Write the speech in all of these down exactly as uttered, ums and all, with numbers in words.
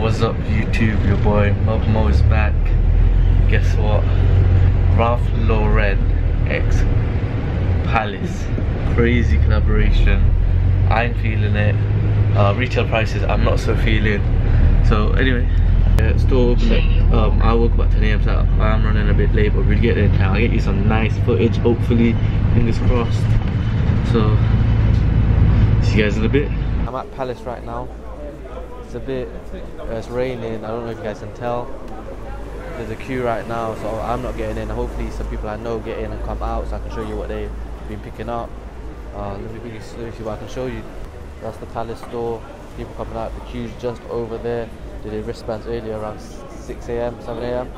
What's up YouTube, your boy Mob Mo is back. Guess what? Ralph Lauren x Palace. Crazy collaboration. I'm feeling it. Uh, retail prices I'm not so feeling. So anyway, uh, store open. Um, I woke up at ten A M so I'm running a bit late, but we'll get in time. I'll get you some nice footage, hopefully. Fingers crossed. So, see you guys in a bit. I'm at Palace right now. It's a bit, it's raining, I don't know if you guys can tell. There's a queue right now, so I'm not getting in. Hopefully some people I know get in and come out so I can show you what they've been picking up. Uh, let me really see what I can show you. That's the Palace store, people coming out, the queue's just over there. Did their wristbands earlier around six A M, seven A M.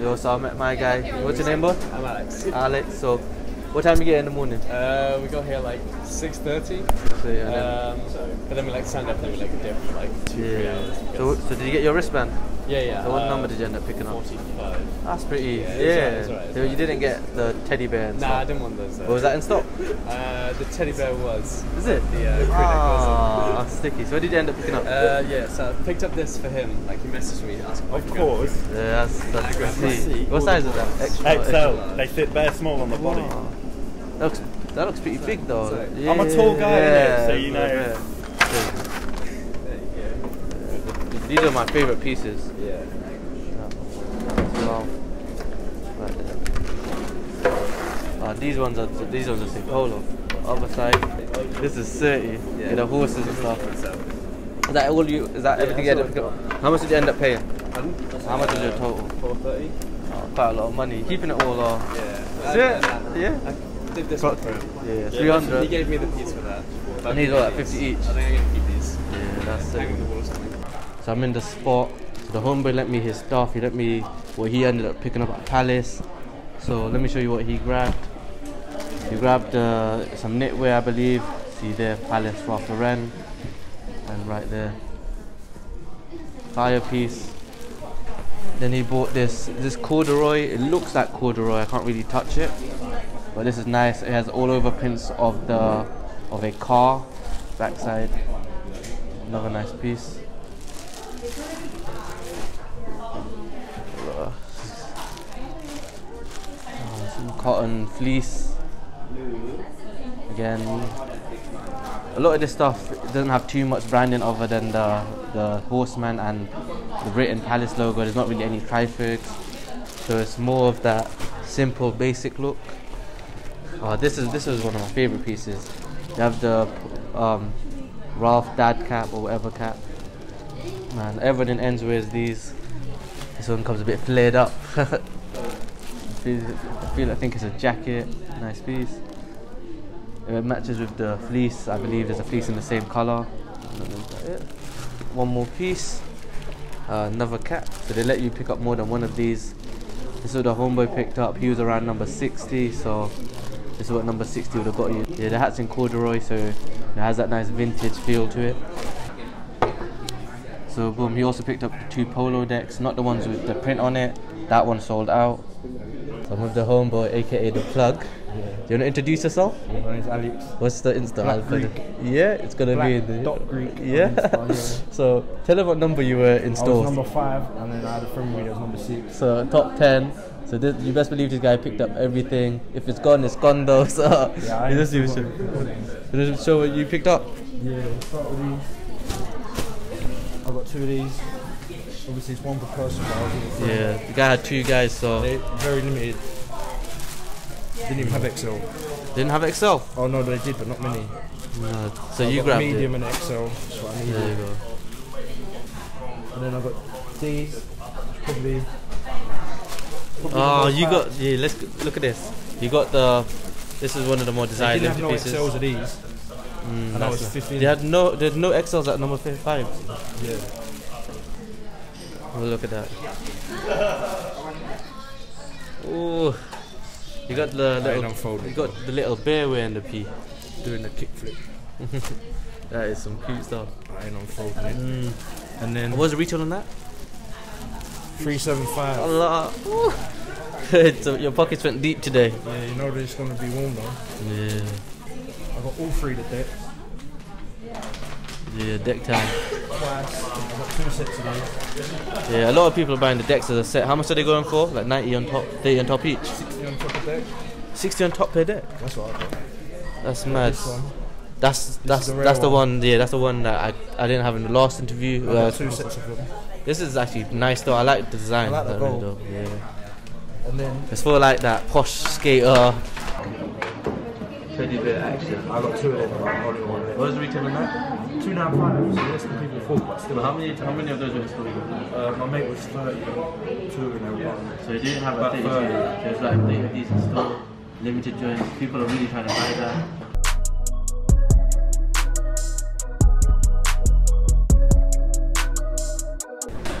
Yo, so I met my guy. What's your name, bro? I'm Alex. Alex, so what time do you get in the morning? Uh, we got here like six thirty. So, yeah, um, then. But then we like stand up and we like dip for like two, yeah. three hours. So, so did you get your wristband? Yeah, yeah. So what uh, number did you end up picking forty-five. Up? That's pretty easy. Yeah. yeah. Right, right, so right. You didn't get the teddy bear and nah, stuff? Nah, I didn't want those. Well, was that in stock? Uh, the teddy bear was. Is it? Yeah. Ah, sticky. So what did you end up picking up? Uh, yeah, so I picked up this for him. Like he messaged me asking. Of course. Yeah, that's, that's crazy. What size is that? Extra, X L. Extra. They fit bare small on the wow. body. That looks, that looks pretty so, big though. So, yeah, I'm a tall guy, yeah, innit? So you know. Yeah. These are my favourite pieces. Yeah. Wow. Oh, these ones are these ones are sick. Polo. Other side. This is thirty. Yeah. The horses and stuff. Is that all you? Is that yeah, everything you ended up? How much did you end up paying? How much is your total? Four thirty. Oh, quite a lot of money. Keeping it all off. Yeah. That's it. Yeah. I did this one for him. Yeah. Three hundred. He gave me the piece for that. And these are like fifty each. I think I'm gonna keep these. Yeah. That's it. So I'm in the spot. So the homeboy lent me his stuff. He lent me what he ended up picking up at Palace. So let me show you what he grabbed. He grabbed uh, some knitwear, I believe. See there, Palace, Ralph Lauren, and right there, fire piece. Then he bought this this corduroy. It looks like corduroy. I can't really touch it, but this is nice. It has all over prints of the of a car. Backside, another nice piece. Oh, some cotton fleece again. A lot of this stuff doesn't have too much branding other than the the horseman and the written Palace logo. There's not really any trifids, so it's more of that simple, basic look. Oh, this is this is one of my favorite pieces. They have the um, Ralph Dad cap or whatever cap. Man, everything ends with these. This one comes a bit flared up. I, feel, I feel I think it's a jacket. Nice piece. It matches with the fleece. I believe there's a fleece in the same colour. One more piece. Uh, another cap. So they let you pick up more than one of these. This is what the homeboy picked up. He was around number sixty, so this is what number sixty would have got you. Yeah, the hat's in corduroy, so it has that nice vintage feel to it. So boom, he also picked up the two polo decks, not the ones with the print on it. That one sold out. So I'm with the homeboy, aka the plug. Yeah. Do you want to introduce yourself? Yeah, my name's Alex. What's the Insta? Yeah, it's gonna Black be in the dot Greek. Yeah. Insta, yeah. So tell us what number you were in store. I was number five, and then I had a friend with me that was number six. So top ten. So this, you best believe this guy picked up everything. If it's gone, it's gone though. So yeah, just show, just show what you picked up. Yeah. Start with these. I've got two of these. Obviously, it's one per person. But yeah, the guy had two guys, so they're very limited. Didn't even have X L. Didn't have X L? Oh no, they did, but not many. No. So I've you got grabbed medium it. And X L. That's what I needed. There you go. And then I got these. Probably. probably oh, you got. Yeah, let's look at this. You got the. This is one of the more desired pieces. They didn't have pieces. No X Ls of these. Mm, and that was fifteen. They had no, they had no X Ls at number fifty-five. Yeah. Oh, look at that. Oh, You got the little, you got the little bear wearing the pee, doing the kickflip. That is some cute stuff. I ain't unfolding it. Mm. And then what was the retail on that? Three seven five. A lot. So your pockets went deep today. Yeah, you know that it's gonna be warm though. Yeah. I got all three today. Yeah, deck time. Yeah, a lot of people are buying the decks as a set. How much are they going for? Like ninety on top, thirty on top each. Sixty on top a deck. Sixty on top per deck. That's what I got. That's mad. That's that's that's the one. Yeah, that's the one that I I didn't have in the last interview. Uh, two sets of them. This is actually nice though. I like the design. I like the gold. Yeah. And then it's for like that posh skater. Teddy bear action. I got two of them. Only one. What was the retail on that? Two nine five, so less than people thought. But still, how many how many of those were still legal? Uh, my mate was thirty, two in every one. So you didn't have about thirty. There's like thirty these in store, limited joints. People are really trying to buy that.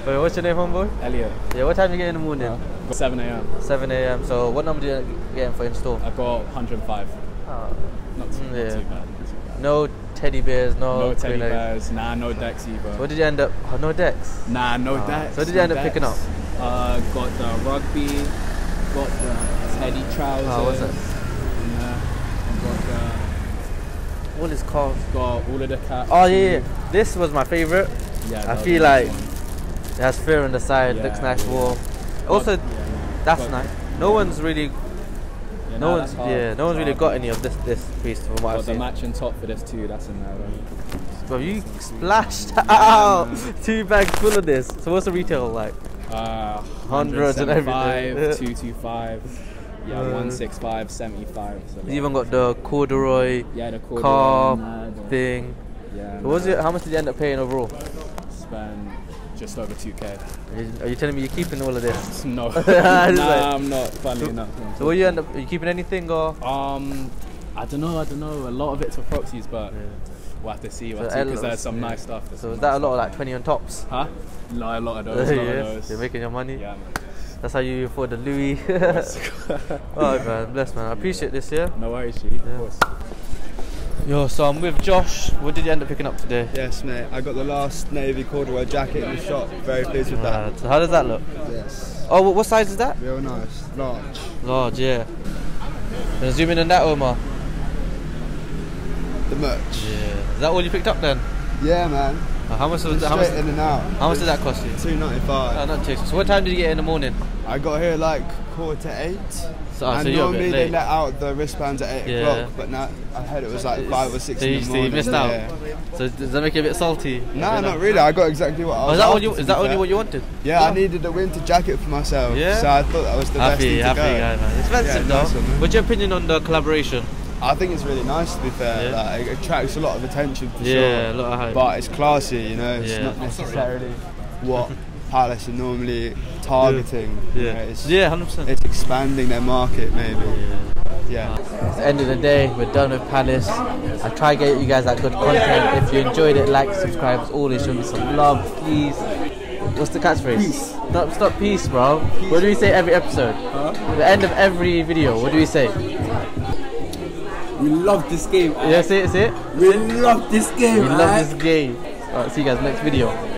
Wait, what's your name, homeboy? Elliot. Yeah. What time do you get in the morning? Uh, seven A M seven A M So what number do you get for in store? I got one hundred five. Oh. Not too, yeah. not too bad. No teddy bears, no... No teddy bears, nah, no decks either. So what did you end up... Oh, no decks? Nah, no oh. decks. So what did you no end up decks. picking up? Uh, got the rugby, got the teddy trousers. Oh, what's that? Yeah, and got the... All his calves. Got all of the caps. Oh, yeah, yeah. This was my favourite. Yeah, I feel like one. It has fur on the side, yeah, looks nice, yeah. warm. Also, got, yeah, that's got, nice. No yeah. one's really... Yeah, no nah, one's yeah, no one's really got any of this this piece from what got I've seen. Got the matching top for this too. That's in there. Bro, well, you splashed yeah, out yeah. two bags full of this. So what's the retail like? Uh, hundreds and everything. Two two five. Yeah, uh, one six five seventy five. So you even got the corduroy. Yeah, the corduroy carb nah, thing. Yeah. What nah. was it? How much did you end up paying overall? Spend just over two k. Are you telling me you're keeping all of this? No, nah, like, I'm not. Funny so, enough. No, so what you end up? Are you keeping anything or? Um, I don't know. I don't know. A lot of it's for proxies, but yeah. we'll have to see. We'll so because there's some yeah. nice stuff. So is that a lot of like twenty on tops? Huh? No, a lot of those. Lot yes. of those. You're making your money. Yeah, man. That's how you afford the Louis. Alright, man. Bless, man. I appreciate this. Yeah. No worries, G. Yeah. Of course. Yo, so I'm with Josh. What did you end up picking up today? Yes, mate. I got the last navy corduroy jacket in the shop. Very pleased with that. Right. So how does that look? Yes. Oh, what, what size is that? Real nice. Large. Large, yeah. Can I zoom in on that, Omar? The merch. Yeah. Is that all you picked up then? Yeah, man. Uh, how much was that? How much, in and out. How much it's did that cost you? two ninety-five. Oh, not too expensive. So what time did you get in the morning? I got here like quarter to eight. So, and so normally they let out the wristbands at eight yeah. o'clock, but now I heard it was like five or six so in the morning. So you missed out. Yeah. So does that make you a bit salty? Nah, not really. I got exactly what I was. Is that, all you, is that only what you wanted? Yeah, yeah, I needed a winter jacket for myself. Yeah. So I thought that was the happy, best thing happy to go. Guy, man. Expensive yeah, though. Nice one, man. What's your opinion on the collaboration? I think it's really nice to be fair. Yeah. Like, it attracts a lot of attention for yeah, sure. Yeah, a lot of hype. But it's classy, you know. It's yeah. not necessarily what Palace are normally targeting. Yeah, you know, it's, yeah, one hundred percent. It's expanding their market, maybe. Yeah. yeah. It's the end of the day. We're done with Palace. I try to get you guys that good content. If you enjoyed it, like, subscribe, always show me some love, please. What's the catchphrase? Peace. Stop, stop, peace, bro. Peace. What do we say every episode? Huh? At the end of every video, what do we say? We love this game. Yeah, say it, say it. We love this game. We love this game. Alright, see you guys next video.